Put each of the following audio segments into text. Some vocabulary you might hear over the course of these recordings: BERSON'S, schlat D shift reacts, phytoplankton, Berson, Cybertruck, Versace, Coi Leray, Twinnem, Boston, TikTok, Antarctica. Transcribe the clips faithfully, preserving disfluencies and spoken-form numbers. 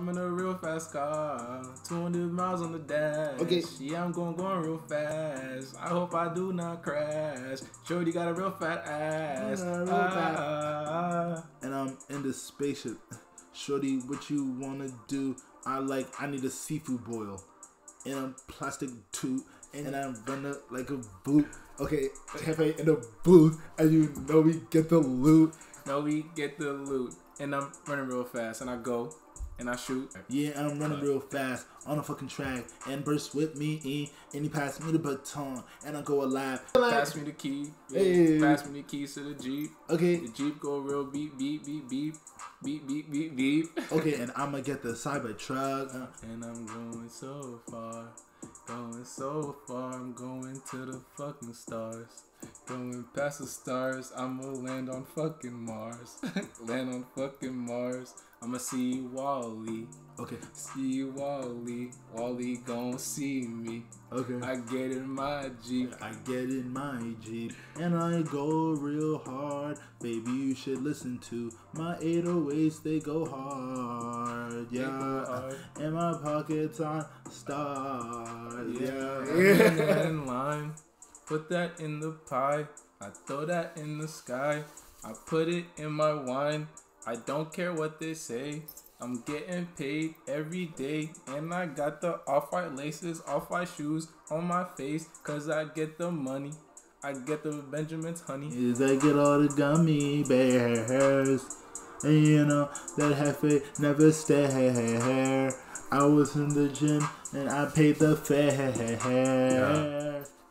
I'm in a real fast car, two hundred miles on the dash. Okay. Yeah, I'm going, going real fast. I hope I do not crash. Shorty got a real fat ass. Real ah. fat. And I'm in the spaceship. Shorty, what you wanna do? I like, I need a seafood boil. In a plastic tube. And, and I'm running like a boot. Okay, cafe in a booth. And you know we get the loot. No, we get the loot. And I'm running real fast. And I go. And I shoot. Yeah, and I'm running real fast on a fucking track. And Burst with me, and he passed me the baton, and I go alive. Pass me the key. Yeah. Hey. Pass me the keys to the Jeep. Okay. The Jeep go real beep, beep, beep, beep, beep, beep, beep, beep. Okay, and I'm gonna get the Cybertruck. Uh. And I'm going so far, going so far. I'm going to the fucking stars. Going past the stars, I'ma land on fucking Mars. Land on fucking Mars. I'ma see Wally. Okay. See Wally. Wally gon' see me. Okay. I get in my Jeep. I get in my Jeep. And I go real hard. Baby, you should listen to my eight oh eights. They go hard. Yeah. Go hard. And my pockets are stars. Yeah. Yeah. In line. Put that in the pie, I throw that in the sky, I put it in my wine, I don't care what they say, I'm getting paid every day, and I got the off-white laces, off-white shoes on my face, cause I get the money, I get the Benjamin's honey. Is I get all the gummy bears, and you know, that hefe never stare, I was in the gym, and I paid the fare.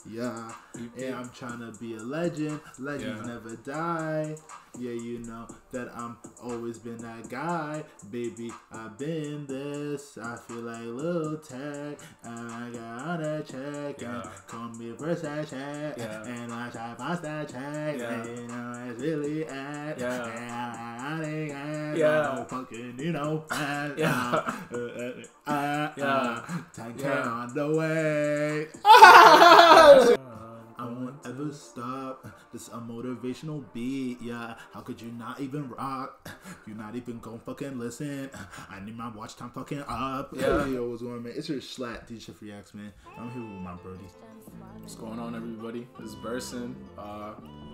Yeah. Yeah, and I'm trying to be a legend. Legends yeah. never die. Yeah, you know that I'm always been that guy. Baby, I've been this. I feel like Lil Tech. And I got a check. Yeah. And call me Versace. Yeah. And I try past that check. Yeah. And you know it's really at. Yeah. And I think I yeah. fucking, you know. And, yeah. Uh, uh, uh, uh, yeah. Take care yeah. on the way. I won't ever stop. This a motivational beat, yeah. How could you not even rock? You not even gon' fucking listen. I need my watch time fucking up. Yeah. Hey, yo, what's going on, man? It's your schlat D shift reacts, man. I'm here with my brody. What's going on, everybody? This is Berson. Uh,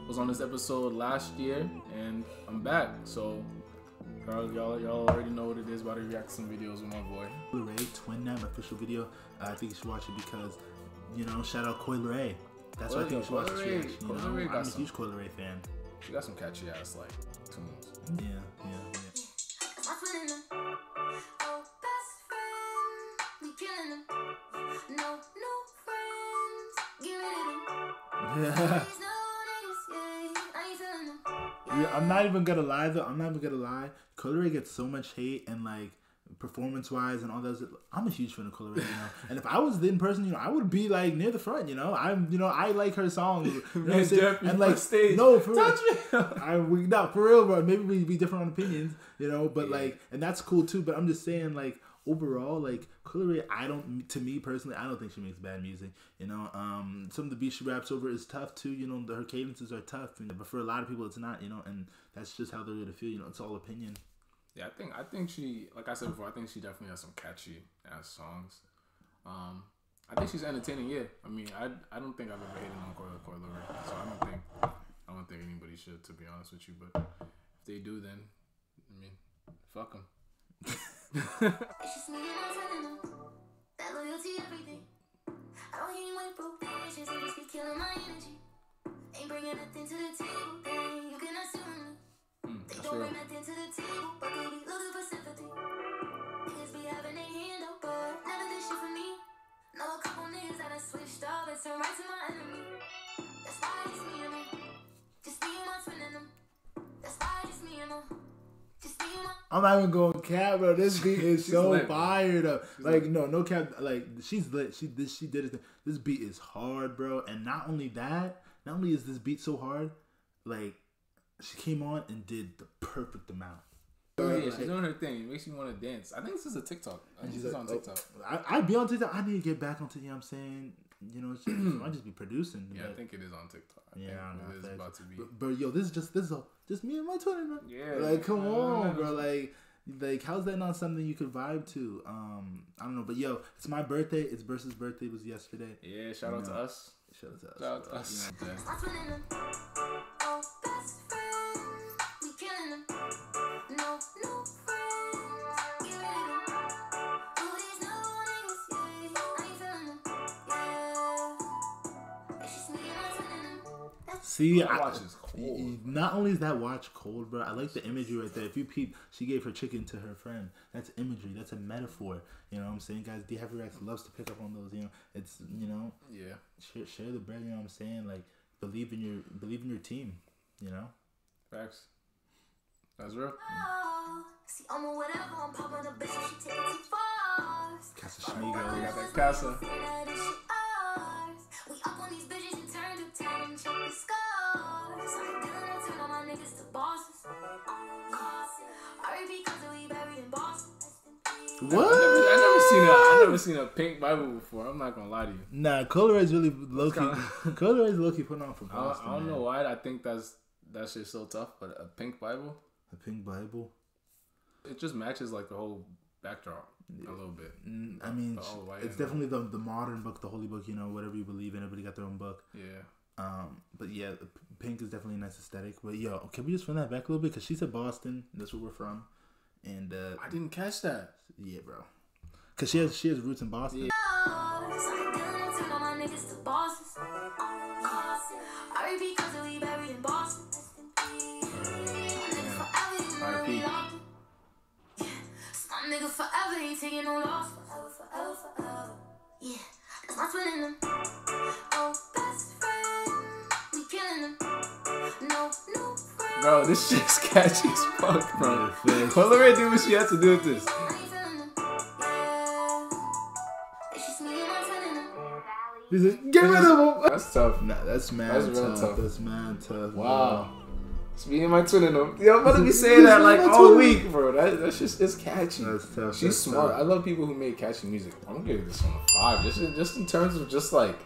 was on this episode last year, and I'm back. So y'all, y'all already know what it is about to react to some videos with my boy. Coi Leray, Twinnem official video. I think you should watch it because. You know, shout out Coi Leray. That's why I think you should watch this reaction. You know, I'm a huge Coi Leray fan. She got some catchy ass like tunes. Yeah, yeah, yeah. My friend, oh best friend, we killing them. No, no friends, get rid of them. Yeah, I'm not even gonna lie though. I'm not even gonna lie. Coi Leray gets so much hate and like. Performance-wise and all that, I'm a huge fan of Coi Leray, you know. And if I was in person, you know, I would be like near the front, you know. I'm, you know, I like her songs, you know. Man, and like, stage. No, for touch real, me. I we not for real, bro. Maybe we'd be different on opinions, you know. But yeah. like, and that's cool too. But I'm just saying, like overall, like Coi Leray, I don't, to me personally, I don't think she makes bad music, you know. Um, some of the beats she raps over is tough too, you know. Her cadences are tough, but for a lot of people, it's not, you know. And that's just how they're gonna feel, you know. It's all opinion. Yeah, I think I think she, like I said before, I think she definitely has some catchy ass songs. Um, I think she's entertaining. Yeah, I mean, I I don't think I've ever hated on Coi Leray, so I don't think I don't think anybody should, to be honest with you. But if they do, then I mean, fuck them. I'm not even going cap, bro. This beat is so lit, fired up. Like, lit. no, no cap. Like, she's lit. She this she did it. This beat is hard, bro. And not only that, not only is this beat so hard, like she came on and did the perfect amount. Oh, yeah, like, she's doing her thing. It makes me want to dance. I think this is a TikTok. I she's, she's like, on TikTok. Oh, I, I'd be on TikTok. I need to get back on TikTok. You know what I'm saying? You know, she, she might just be producing. Yeah, but, I think it is on TikTok. I yeah, think I know, it is about to be. But, but yo, this is just this is a, just me and my Twitter, man. Yeah, like come uh, on, bro. Like Like, how's that not something you could vibe to? Um, I don't know, but yo, it's my birthday. It's Berson's birthday. It was yesterday. Yeah, shout you out know. to us. Shout out to us. Shout out to us. You know See, I, watch is cold. Not only is that watch cold, bro, I like the imagery right there. If you peep, she gave her chicken to her friend. That's imagery. That's a metaphor. You know what I'm saying, guys? D Happy Reacts loves to pick up on those. You know, it's you know, yeah. Share, share the bread. You know what I'm saying? Like, believe in your believe in your team. You know, facts. That's real. See, I'm a whatever. I'm popping the bitch. She takes it far. Casa Schmiga, we got that casa. We up on these bitches and turn to ten and check the scores. I'm gonna turn all my niggas to bosses. R B because we burying bosses. What? I never, I never seen a, I never seen a pink Bible before. I'm not gonna lie to you. Nah, Coi Leray's really low key. Coi Leray's low key putting on for Boston. I, I don't man. know why. I think that's that shit's so tough. But a pink Bible, a pink Bible, it just matches like the whole backdrop. A little bit. I mean, it's definitely the the modern book, the holy book. You know, whatever you believe in, everybody got their own book. Yeah. Um. But yeah, pink is definitely a nice aesthetic. But yo, can we just run that back a little bit? Cause she said Boston. That's where we're from. And uh, I didn't catch that. Yeah, bro. Cause she has she has roots in Boston. Yeah. Nigga forever ain't taking no loss. Forever, forever, forever. Yeah, that's my Twinnem. Oh, best friend, we killing them. No, no friend. Bro, this shit's catchy as fuck, bro. Coi Leray did what she had to do with this. He's like, get rid of him. That's tough. Nah, that's mad that's tough. Real tough. That's mad tough. Wow. Bro. It's me and my twin and them. Yo, I'm about to be saying that like all week, bro. That, that's just, it's catchy. That's tough. She's smart. I love people who make catchy music. I'm gonna give this one a five. Just, just in terms of just like,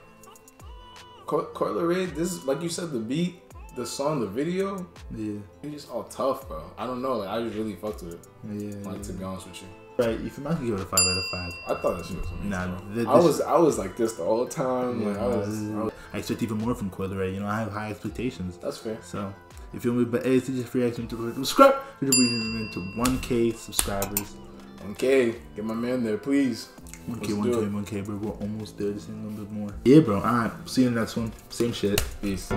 Coi Leray, this is, like you said, the beat, the song, the video. Yeah. You're just all tough, bro. I don't know. Like, I just really fucked with it. Yeah. Like, to be honest with you. Right, if you might give it a five out of five. I thought that shit was amazing. Nah, th I was I was like this the whole time. Yeah, like, I, was, I, was, I expect even more from Coi Leray. You know, I have high expectations. That's fair. So if you want me, but hey, it's just reaction to subscribe. We're to one K subscribers. one K, get my man there, please. one K, one K, one K, bro. We're almost there. Just a little bit more. Yeah, bro. All right, see you in the next one. Same shit. Peace.